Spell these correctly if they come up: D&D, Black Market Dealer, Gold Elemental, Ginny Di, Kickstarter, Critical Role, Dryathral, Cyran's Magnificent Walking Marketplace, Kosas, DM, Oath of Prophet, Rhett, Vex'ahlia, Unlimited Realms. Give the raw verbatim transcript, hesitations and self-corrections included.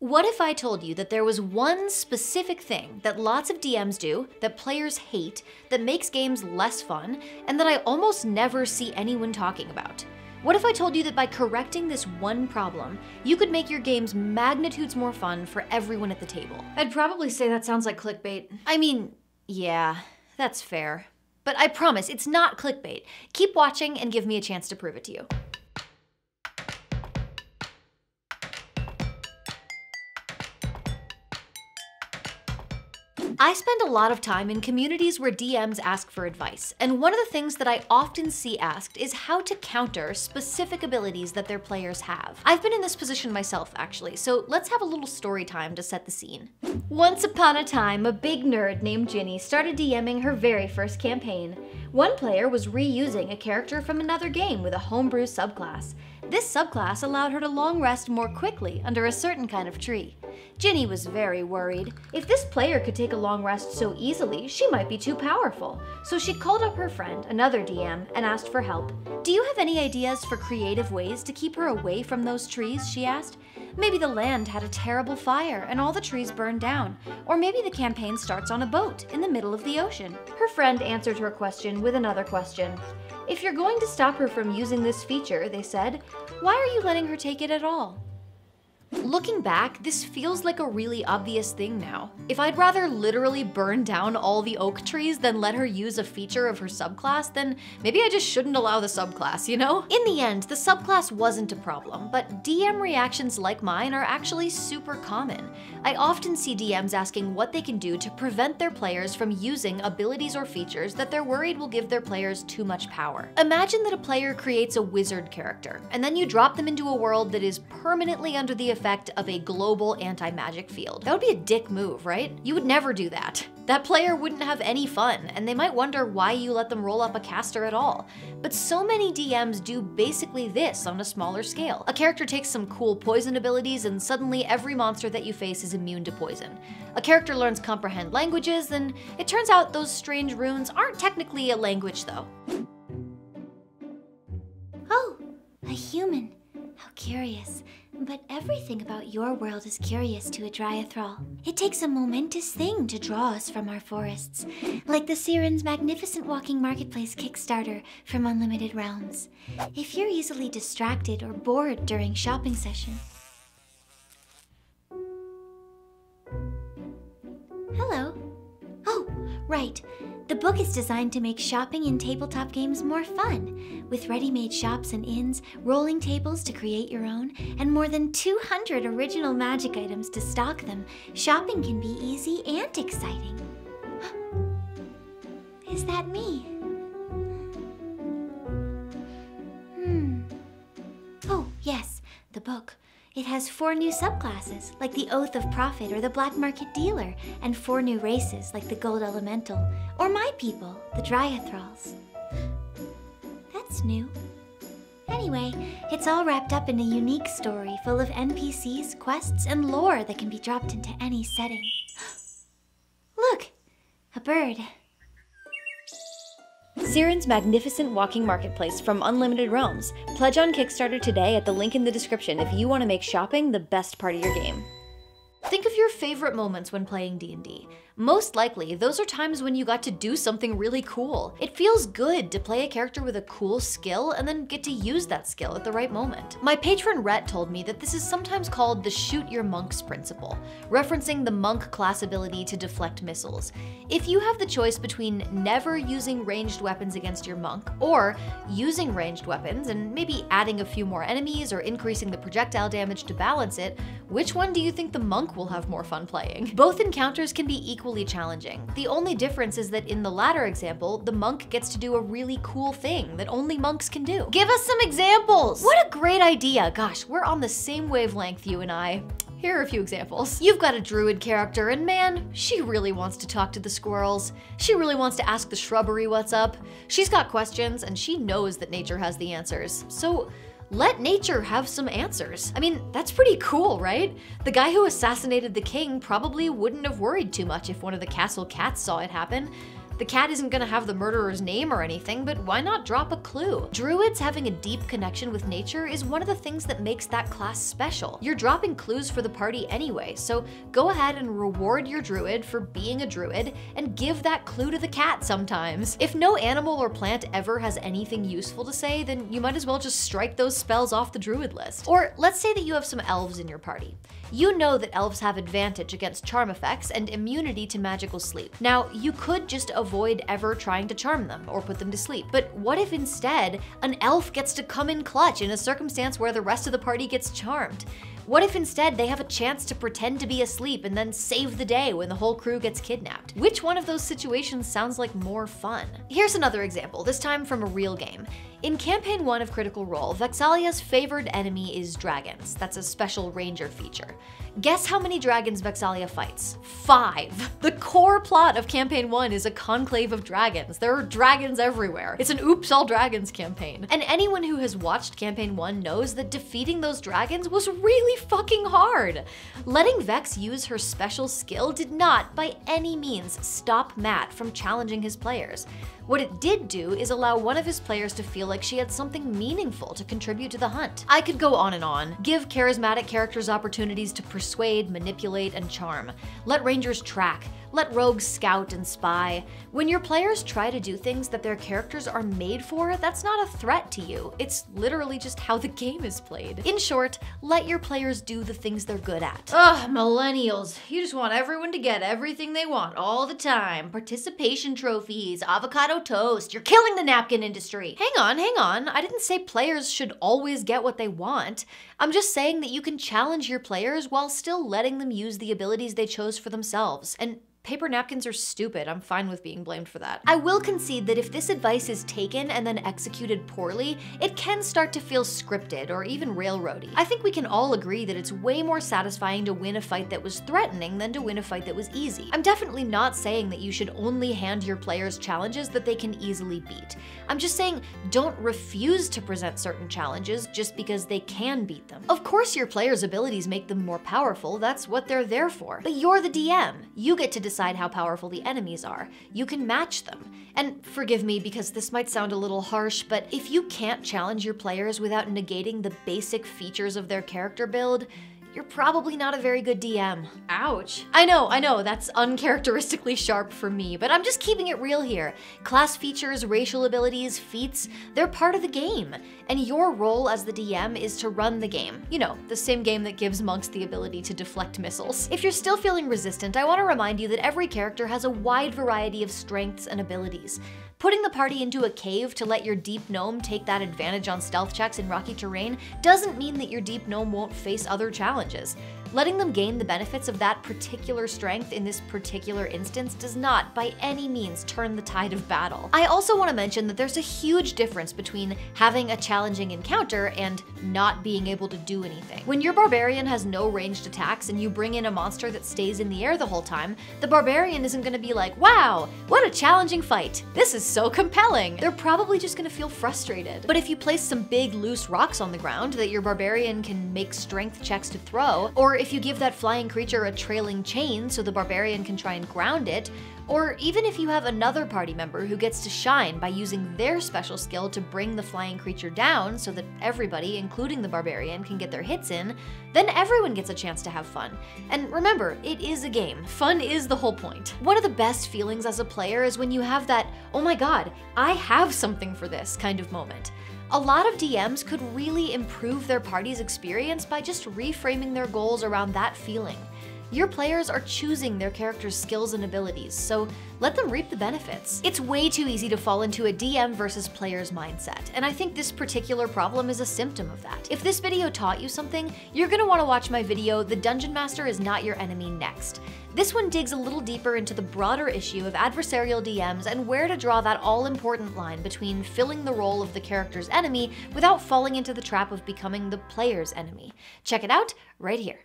What if I told you that there was one specific thing that lots of D Ms do, that players hate, that makes games less fun, and that I almost never see anyone talking about? What if I told you that by correcting this one problem, you could make your games magnitudes more fun for everyone at the table? I'd probably say that sounds like clickbait. I mean, yeah, that's fair. But I promise, it's not clickbait. Keep watching and give me a chance to prove it to you. I spend a lot of time in communities where D Ms ask for advice, and one of the things that I often see asked is how to counter specific abilities that their players have. I've been in this position myself, actually, so let's have a little story time to set the scene. Once upon a time, a big nerd named Ginny started DMing her very first campaign. One player was reusing a character from another game with a homebrew subclass. This subclass allowed her to long rest more quickly under a certain kind of tree. Ginny was very worried. If this player could take a long rest so easily, she might be too powerful. So she called up her friend, another D M, and asked for help. Do you have any ideas for creative ways to keep her away from those trees, she asked. Maybe the land had a terrible fire and all the trees burned down, or maybe the campaign starts on a boat in the middle of the ocean. Her friend answered her question with another question. If you're going to stop her from using this feature, they said, why are you letting her take it at all? Looking back, this feels like a really obvious thing now. If I'd rather literally burn down all the oak trees than let her use a feature of her subclass, then maybe I just shouldn't allow the subclass, you know? In the end, the subclass wasn't a problem, but D M reactions like mine are actually super common. I often see D Ms asking what they can do to prevent their players from using abilities or features that they're worried will give their players too much power. Imagine that a player creates a wizard character, and then you drop them into a world that is permanently under the effect of a global anti-magic field. That would be a dick move, right? You would never do that. That player wouldn't have any fun, and they might wonder why you let them roll up a caster at all. But so many D Ms do basically this on a smaller scale. A character takes some cool poison abilities, and suddenly every monster that you face is immune to poison. A character learns comprehend languages, and it turns out those strange runes aren't technically a language, though. Oh, a human. How curious. But everything about your world is curious to a Dryathral. It takes a momentous thing to draw us from our forests, like the Cyran's Magnificent Walking Marketplace Kickstarter from Unlimited Realms. If you're easily distracted or bored during shopping session... Hello. Oh, right. The book is designed to make shopping in tabletop games more fun, with ready-made shops and inns, rolling tables to create your own, and more than two hundred original magic items to stock them. Shopping can be easy and exciting. Is that me? Hmm. Oh, yes, the book. It has four new subclasses, like the Oath of Prophet or the Black Market Dealer, and four new races, like the Gold Elemental, or my people, the Dryathral. That's new. Anyway, it's all wrapped up in a unique story full of N P Cs, quests, and lore that can be dropped into any setting. Look! A bird. Cyran's Magnificent Walking Marketplace from Unlimited Realms. Pledge on Kickstarter today at the link in the description if you want to make shopping the best part of your game. Think of your favorite moments when playing D and D. Most likely, those are times when you got to do something really cool. It feels good to play a character with a cool skill and then get to use that skill at the right moment. My patron Rhett told me that this is sometimes called the shoot your monks principle, referencing the monk class ability to deflect missiles. If you have the choice between never using ranged weapons against your monk or using ranged weapons and maybe adding a few more enemies or increasing the projectile damage to balance it, which one do you think the monk will have more fun playing? Both encounters can be equally challenging. The only difference is that in the latter example, the monk gets to do a really cool thing that only monks can do. Give us some examples! What a great idea! Gosh, we're on the same wavelength, you and I. Here are a few examples. You've got a druid character, and man, she really wants to talk to the squirrels. She really wants to ask the shrubbery what's up. She's got questions, and she knows that nature has the answers. So, let nature have some answers. I mean, that's pretty cool, right? The guy who assassinated the king probably wouldn't have worried too much if one of the castle cats saw it happen. The cat isn't gonna have the murderer's name or anything, but why not drop a clue? Druids having a deep connection with nature is one of the things that makes that class special. You're dropping clues for the party anyway, so go ahead and reward your druid for being a druid and give that clue to the cat sometimes. If no animal or plant ever has anything useful to say, then you might as well just strike those spells off the druid list. Or let's say that you have some elves in your party. You know that elves have advantage against charm effects and immunity to magical sleep. Now, you could just avoid ever trying to charm them or put them to sleep, but what if instead an elf gets to come in clutch in a circumstance where the rest of the party gets charmed? What if instead they have a chance to pretend to be asleep and then save the day when the whole crew gets kidnapped? Which one of those situations sounds like more fun? Here's another example, this time from a real game. In campaign one of Critical Role, Vex'ahlia's favored enemy is dragons. That's a special ranger feature. Guess how many dragons Vex'ahlia fights? Five. The core plot of campaign one is a conclave of dragons. There are dragons everywhere. It's an oops all dragons campaign. And anyone who has watched campaign one knows that defeating those dragons was really fucking hard. Letting Vex use her special skill did not, by any means, stop Matt from challenging his players. What it did do is allow one of his players to feel like she had something meaningful to contribute to the hunt. I could go on and on. Give charismatic characters opportunities to persuade, manipulate, and charm. Let rangers track. Let rogues scout and spy. When your players try to do things that their characters are made for, that's not a threat to you. It's literally just how the game is played. In short, let your players do the things they're good at. Ugh, millennials. You just want everyone to get everything they want all the time. Participation trophies, avocado toast, you're killing the napkin industry. Hang on, hang on. I didn't say players should always get what they want. I'm just saying that you can challenge your players while still letting them use the abilities they chose for themselves. And paper napkins are stupid. I'm fine with being blamed for that. I will concede that if this advice is taken and then executed poorly, it can start to feel scripted or even railroady. I think we can all agree that it's way more satisfying to win a fight that was threatening than to win a fight that was easy. I'm definitely not saying that you should only hand your players challenges that they can easily beat. I'm just saying don't refuse to present certain challenges just because they can beat them. Of course your players' abilities make them more powerful. That's what they're there for. But you're the D M. You get to decide Decide how powerful the enemies are. You can match them. And forgive me because this might sound a little harsh, but if you can't challenge your players without negating the basic features of their character build, you're probably not a very good D M. Ouch. I know, I know, that's uncharacteristically sharp for me, but I'm just keeping it real here. Class features, racial abilities, feats, they're part of the game. And your role as the D M is to run the game. You know, the same game that gives monks the ability to deflect missiles. If you're still feeling resistant, I want to remind you that every character has a wide variety of strengths and abilities. Putting the party into a cave to let your deep gnome take that advantage on stealth checks in rocky terrain doesn't mean that your deep gnome won't face other challenges. Letting them gain the benefits of that particular strength in this particular instance does not, by any means, turn the tide of battle. I also want to mention that there's a huge difference between having a challenging encounter and not being able to do anything. When your barbarian has no ranged attacks and you bring in a monster that stays in the air the whole time, the barbarian isn't going to be like, wow, what a challenging fight. This is so compelling. They're probably just going to feel frustrated. But if you place some big loose rocks on the ground that your barbarian can make strength checks to throw, or if you give that flying creature a trailing chain so the barbarian can try and ground it, or even if you have another party member who gets to shine by using their special skill to bring the flying creature down so that everybody, including the barbarian, can get their hits in, then everyone gets a chance to have fun. And remember, it is a game. Fun is the whole point. One of the best feelings as a player is when you have that, oh my god, I have something for this kind of moment. A lot of D Ms could really improve their party's experience by just reframing their goals around that feeling. Your players are choosing their character's skills and abilities, so let them reap the benefits. It's way too easy to fall into a D M versus players mindset, and I think this particular problem is a symptom of that. If this video taught you something, you're gonna wanna watch my video, The Dungeon Master Is Not Your Enemy, next. This one digs a little deeper into the broader issue of adversarial D Ms and where to draw that all-important line between filling the role of the character's enemy without falling into the trap of becoming the player's enemy. Check it out right here.